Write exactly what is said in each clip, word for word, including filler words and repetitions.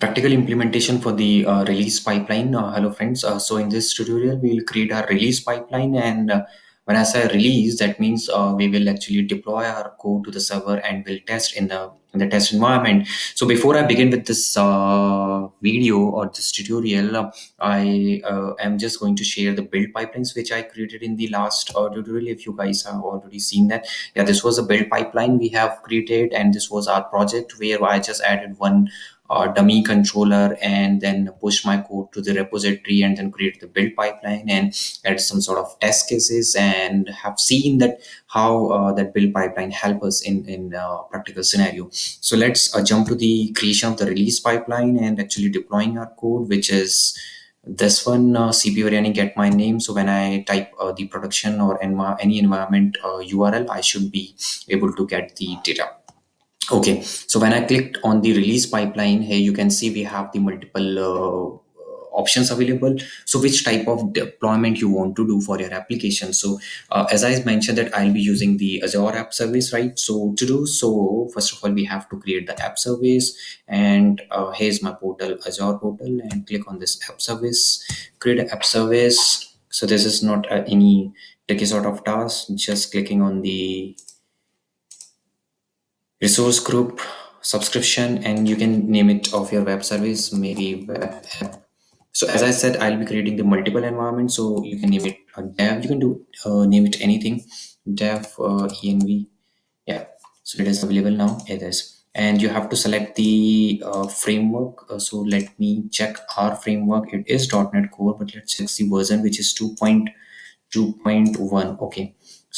practical implementation for the uh, release pipeline. Uh, hello friends, uh, so in this tutorial we will create our release pipeline, and uh, when I say release, that means uh, we will actually deploy our code to the server and we'll test in the in the test environment. So before I begin with this uh, video or this tutorial, uh, I uh, am just going to share the build pipelines which I created in the last uh, tutorial. If you guys have already seen that, yeah, this was a build pipeline we have created, and this was our project where I just added one Uh, dummy controller and then push my code to the repository and then create the build pipeline and add some sort of test cases, and have seen that how uh, that build pipeline help us in in uh, practical scenario. So let's uh, jump to the creation of the release pipeline and actually deploying our code, which is this one, uh, cp-variyani get my name. So when I type uh, the production or env any environment uh, U R L, I should be able to get the data. Okay, so when I clicked on the release pipeline, here you can see we have the multiple uh, options available. So which type of deployment you want to do for your application. So uh, as I mentioned that I'll be using the Azure App Service, right? So to do so, first of all, we have to create the App Service, and uh, here's my portal, Azure portal, and click on this App Service, create an App Service. So this is not uh, any tricky sort of task, just clicking on the resource group subscription, and you can name it of your web service, maybe web app. So as I said, I'll be creating the multiple environments, so you can name it a dev, you can do uh, name it anything, dev, uh, env, yeah. So it is available now, it is, and you have to select the uh, framework. Uh, so let me check our framework, it is dot net core, but let's check the version, which is two point two point one. Okay,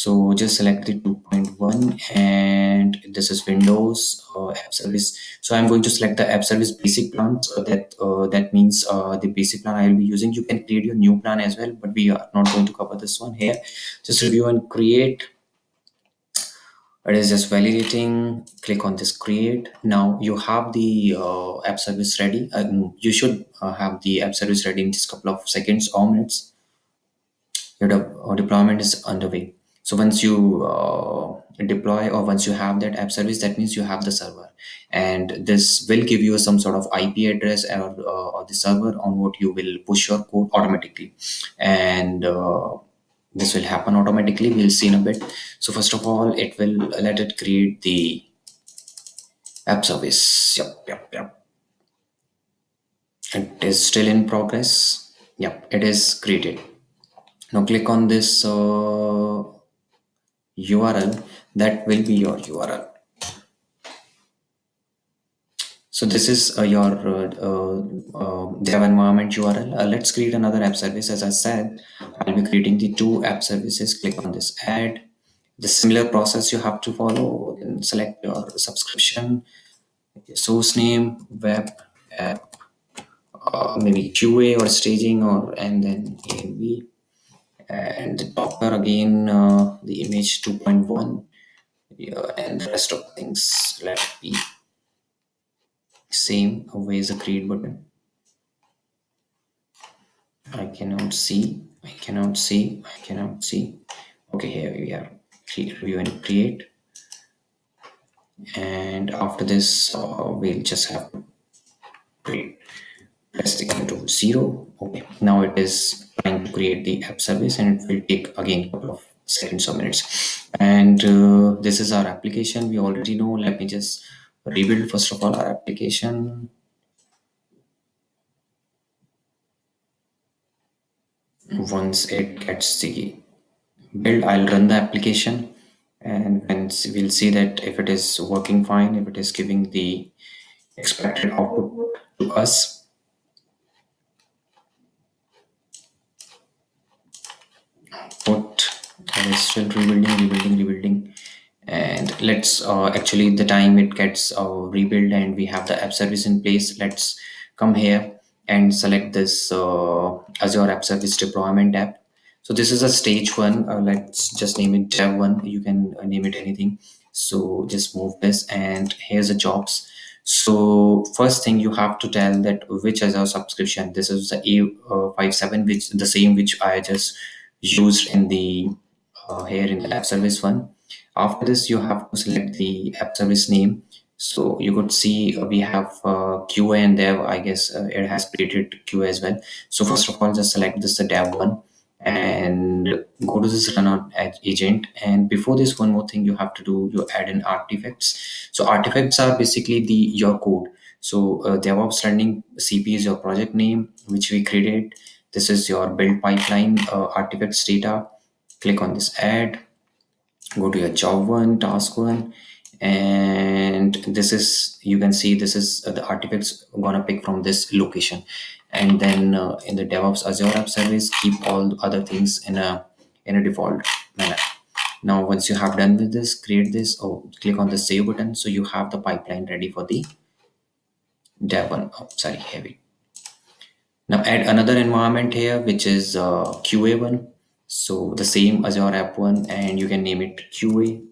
so just select the two point one, and this is Windows uh, App Service. So I'm going to select the App Service basic plan. So that uh, that means uh, the basic plan I'll be using. You can create your new plan as well, but we are not going to cover this one here. Just review and create. It is just validating. Click on this create. Now you have the uh, App Service ready. Um, you should uh, have the App Service ready in just couple of seconds or minutes. Your de uh, deployment is underway. So once you uh, deploy, or once you have that app service, that means you have the server, and this will give you some sort of I P address or, uh, or the server on what you will push your code automatically, and uh, this will happen automatically. We'll see in a bit. So first of all, it will let it create the app service. Yep, yep, yep. It is still in progress. Yep, it is created. Now click on this Uh, U R L, that will be your U R L. So this is uh, your uh, uh, uh, dev environment U R L. Uh, let's create another app service. As I said, I'll be creating the two app services. Click on this add. The similar process you have to follow, and select your subscription, source name, web app, uh, maybe Q A or staging, or and then A M V. And the Docker again, uh, the image two point one, yeah, and the rest of things let be same away as the create button. I cannot see, I cannot see, I cannot see. Okay, here we are. Review and create. And after this, uh, we'll just have to create. Press the control zero. Okay, now it is trying to create the app service, and it will take again a couple of seconds or minutes. And uh, this is our application. We already know. Let me just rebuild first of all our application. Once it gets the build, I'll run the application, and, and we'll see that if it is working fine, if it is giving the expected output to us. But that is still rebuilding, rebuilding, rebuilding, and let's uh, actually the time it gets uh, rebuilt and we have the app service in place. Let's come here and select this uh, Azure App Service deployment app. So this is a stage one. Uh, let's just name it dev one. You can name it anything. So just move this, and here's the jobs. So first thing you have to tell that which Azure subscription. This is the A five seven, which the same which I just used in the uh, here in the app service one. After this, you have to select the app service name, So you could see we have uh, Q A and Dev. I guess uh, it has created Q A as well. So first of all, just select this the Dev one and go to this runout agent. And before this, one more thing you have to do, you add in artifacts. So artifacts are basically the your code. So uh, DevOps running C P is your project name, which we created. This is your build pipeline, uh, artifacts data. Click on this add, go to your job one, task one. And this is, you can see this is the artifacts gonna pick from this location. And then uh, in the DevOps Azure App Service, keep all the other things in a in a default manner. Now, once you have done with this, create this, oh, click on the save button. So you have the pipeline ready for the dev one. Oh, sorry, heavy. Now add another environment here, which is uh, Q A one. So the same Azure App one, and you can name it Q A.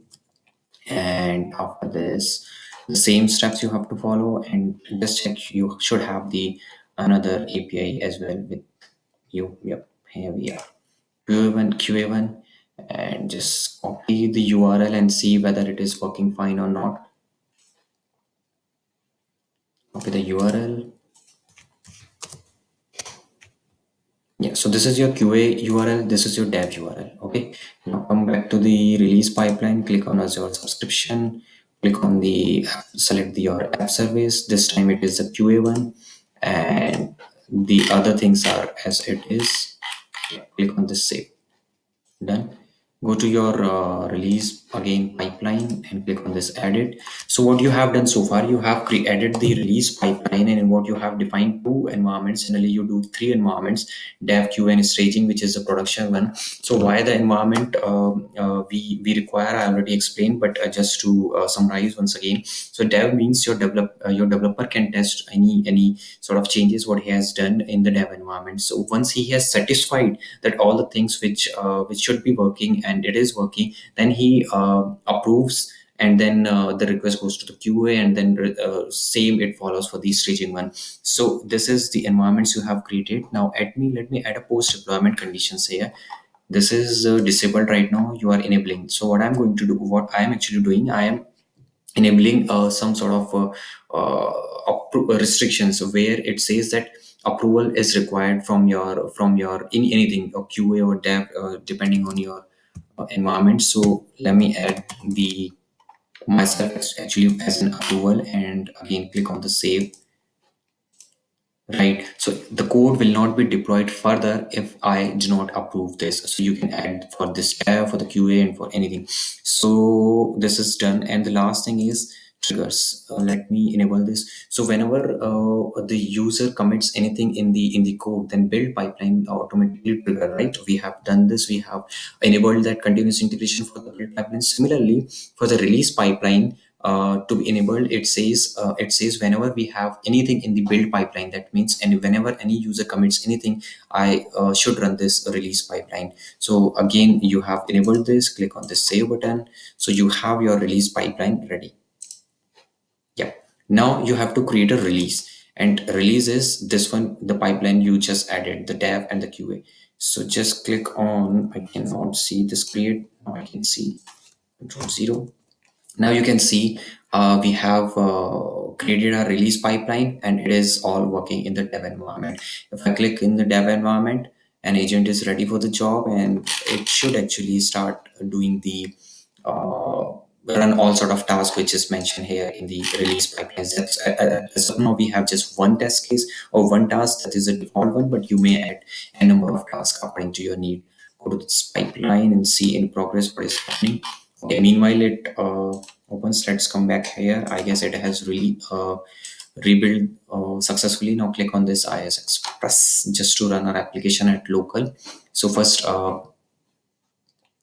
And after this, the same steps you have to follow, and just check you should have the another A P I as well with you. Yep, here we are, Q A one Q A one, and just copy the U R L and see whether it is working fine or not. Copy the U R L. Yeah, so this is your Q A U R L, this is your dev U R L. Okay, now come back to the release pipeline, click on Azure subscription, click on the select the your app service. This time it is the Q A one, and the other things are as it is. Click on the save. Done. Go to your uh, release again pipeline and click on this edit. So what you have done so far, you have created the release pipeline, and in what you have defined two environments. Generally you do three environments, dev, Q A, and staging, which is the production one. So why the environment uh, uh, we, we require, I already explained, but uh, just to uh, summarize once again. So dev means your, develop, uh, your developer can test any, any sort of changes what he has done in the dev environment. So once he has satisfied that all the things which, uh, which should be working and it is working, then he uh, approves, and then uh, the request goes to the Q A, and then uh, same it follows for the staging one. So this is the environments you have created. Now at me, let me add a post deployment conditions here. This is uh, disabled right now, you are enabling. So what I'm going to do, what I'm actually doing, I am enabling uh, some sort of uh, uh, restrictions where it says that approval is required from your from your in anything or Q A or dev, uh, depending on your environment. So let me add the myself actually as an approval, and again click on the save. Right, so the code will not be deployed further if I do not approve this. So you can add for this tab, for the Q A, and for anything. So this is done, and the last thing is triggers. Uh, let me enable this. So whenever uh, the user commits anything in the in the code, then build pipeline automatically trigger, right? We have done this, we have enabled that continuous integration for the build pipeline. Similarly, for the release pipeline, uh, to be enabled, it says uh, it says whenever we have anything in the build pipeline, that means and whenever any user commits anything, I uh, should run this release pipeline. So again, you have enabled this, click on the save button. So you have your release pipeline ready. Yeah, now you have to create a release, and release is this one, the pipeline you just added, the dev and the Q A. So just click on, I cannot see this create, now I can see control zero. Now you can see uh, we have uh, created our release pipeline, and it is all working in the dev environment. If I click in the dev environment, an agent is ready for the job, and it should actually start doing the uh, run all sort of tasks which is mentioned here in the release pipeline. As of now, we have just one test case or one task, that is a default one, but you may add a number of tasks according to your need. Go to this pipeline and see in progress what is happening. Okay, meanwhile it uh, opens. Let's come back here. I guess it has really uh, rebuilt uh, successfully. Now click on this I S Express just to run our application at local. So first uh,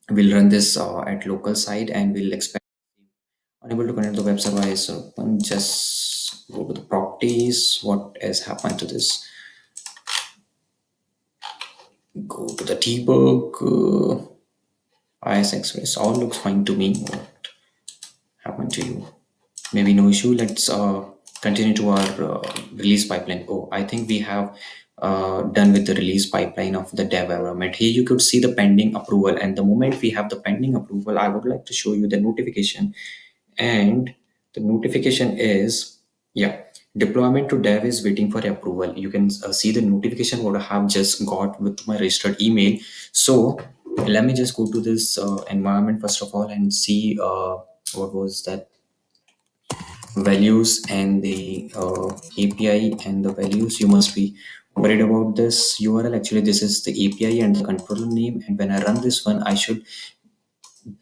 we'll run this uh, at local side, and we'll expect unable to connect the web server is open. Just go to the properties. What has happened to this? Go to the debug. Uh, I S Express. All looks fine to me. What happened to you? Maybe no issue. Let's uh, continue to our uh, release pipeline. Oh, I think we have uh, done with the release pipeline of the dev environment. Here you could see the pending approval, and the moment we have the pending approval, I would like to show you the notification and The notification is, yeah, deployment to dev is waiting for approval. You can uh, see the notification what I have just got with my registered email. So let me just go to this uh, environment first of all and see uh, what was that values and the uh, A P I and the values. You must be worried about this U R L. Actually, this is the A P I and the controller name, and when I run this one, I should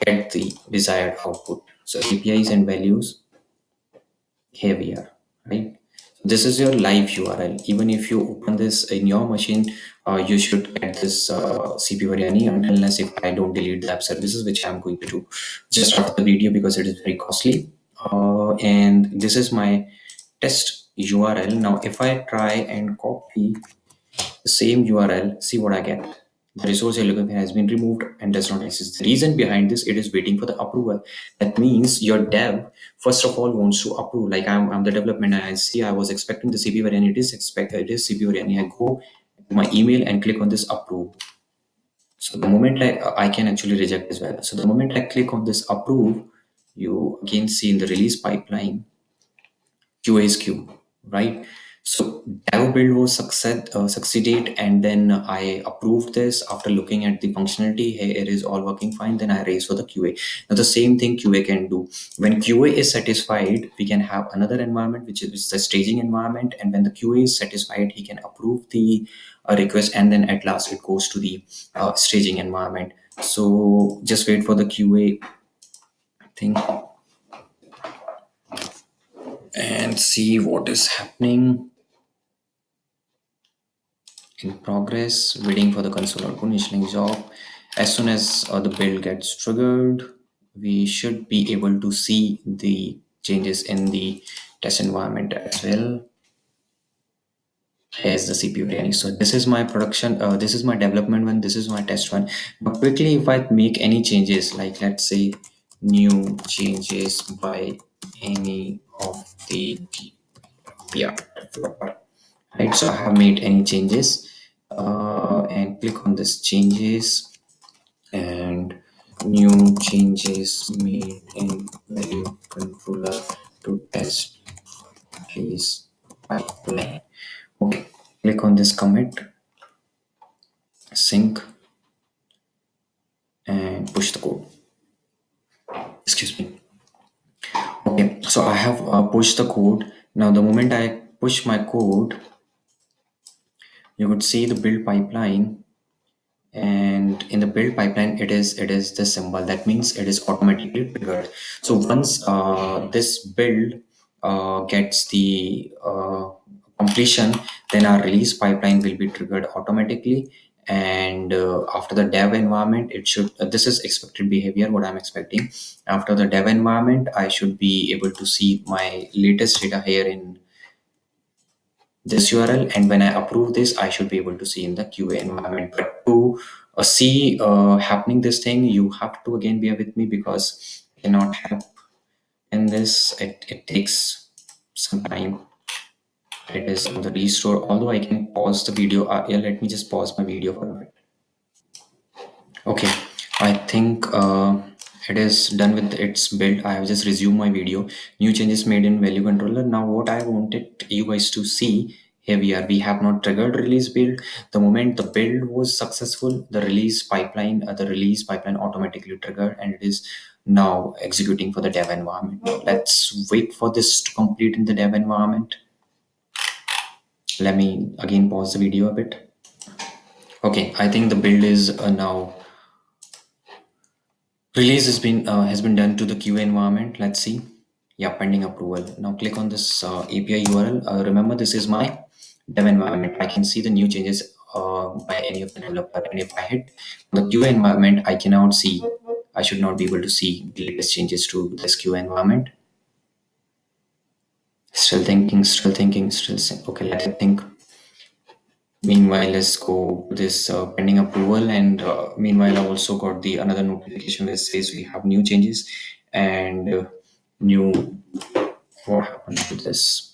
get the desired output. So A P Is and values, here we are, right? This is your live U R L. Even if you open this in your machine, uh, you should get this uh, cp-variyani, unless if I don't delete the app services, which I'm going to do just after the video because it is very costly. Uh, and this is my test U R L. Now, if I try and copy the same U R L, see what I get. The resource you're looking for has been removed and does not exist. The reason behind this, it is waiting for the approval. That means your dev, first of all, wants to approve. Like I'm, I'm the development, and I see I was expecting the cp-variyani. It is expected. It is cp-variyani. I go to my email and click on this approve. So the moment like I can actually reject as well. So the moment I click on this approve, you again see in the release pipeline, Q A is Q, right? So dev build was success, uh, succeeded, and then I approved this after looking at the functionality. Hey, it is all working fine. Then I raise for the Q A. Now the same thing Q A can do. When Q A is satisfied, we can have another environment, which is the staging environment. And when the Q A is satisfied, he can approve the uh, request, and then at last it goes to the uh, staging environment. So just wait for the Q A thing and see what is happening. In progress, waiting for the console output, initializing job. As soon as uh, the build gets triggered, we should be able to see the changes in the test environment as well. Here's the cp-variyani. So this is my production, uh, this is my development one, this is my test one. But quickly, if I make any changes, like let's say new changes by any of the yeah developer, right? So I have made any changes uh, and click on this changes and new changes made in value controller to test release pipeline. Okay, click on this commit, sync, and push the code. Excuse me. Okay, so I have uh, pushed the code. Now the moment I push my code, you would see the build pipeline, and in the build pipeline it is it is this symbol. That means it is automatically triggered. So once uh, this build uh, gets the uh, completion, then our release pipeline will be triggered automatically. And uh, after the dev environment, it should uh, this is expected behavior, what I'm expecting. After the dev environment, I should be able to see my latest data here in this U R L, and when I approve this, I should be able to see in the Q A environment. But to uh, see uh, happening this thing, you have to again bear with me because I cannot help in this. It, it takes some time. It is on the restore, although I can pause the video. Uh, yeah, let me just pause my video for a minute. Okay, I think uh, it is done with its build. I have just resumed my video. New changes made in value controller. Now what I wanted you guys to see, here we are. We have not triggered release build. The moment the build was successful, the release pipeline, uh, the release pipeline automatically triggered, and it is now executing for the dev environment. Now let's wait for this to complete in the dev environment. Let me again pause the video a bit. Okay, I think the build is uh, now release has been uh, has been done to the Q A environment. Let's see. Yeah, pending approval. Now click on this uh, A P I U R L. Uh, remember, this is my dev environment. I can see the new changes uh, by any of the developer, and if I hit the Q A environment, I cannot see. I should not be able to see the latest changes to this Q A environment. Still thinking, still thinking, still think. Okay, let it think. Meanwhile, let's go to this uh, pending approval. And uh, meanwhile, I also got the another notification which says we have new changes and uh, new. What happened to this?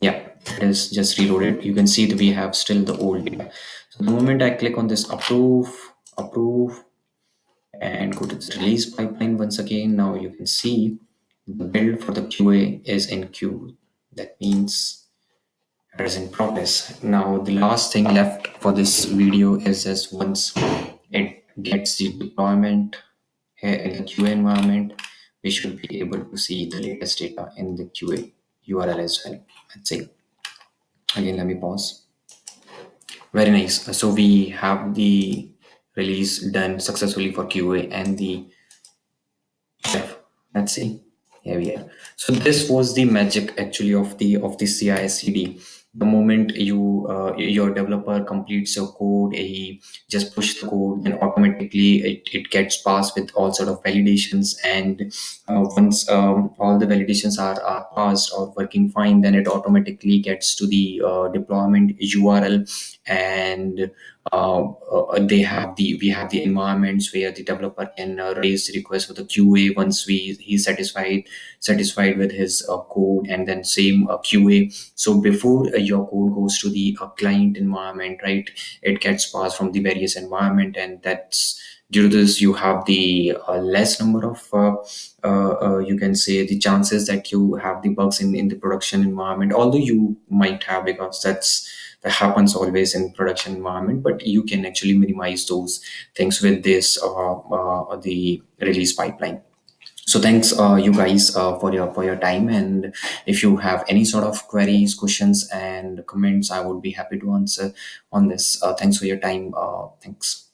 Yeah, it is just reloaded. You can see that we have still the old data. So the moment I click on this approve, approve, and go to the release pipeline once again, now you can see the build for the Q A is in queue. That means it is in progress. Now the last thing left for this video is just once it gets the deployment here in the Q A environment, we should be able to see the latest data in the Q A U R L as well. That's it. Again, let me pause. Very nice. So we have the release done successfully for Q A and the dev. Let's see. Here we are. So this was the magic actually of the of the C I/C D. The moment you uh, your developer completes your code, he just push the code, and automatically it, it gets passed with all sort of validations. And uh, once um, all the validations are, are passed or working fine, then it automatically gets to the uh, deployment U R L, and uh, uh, they have the we have the environments where the developer can uh, raise requests for the Q A once we he's satisfied satisfied with his uh, code, and then same uh, Q A. So before uh, your code goes to the uh, client environment, right, it gets passed from the various environment, and that's due to this you have the uh, less number of uh, uh, uh, you can say the chances that you have the bugs in in the production environment, although you might have, because that's that happens always in production environment, but you can actually minimize those things with this uh, uh, the release pipeline. So thanks uh, you guys uh, for your for your time, and if you have any sort of queries, questions and comments, I would be happy to answer on this. Uh, thanks for your time. Uh, thanks.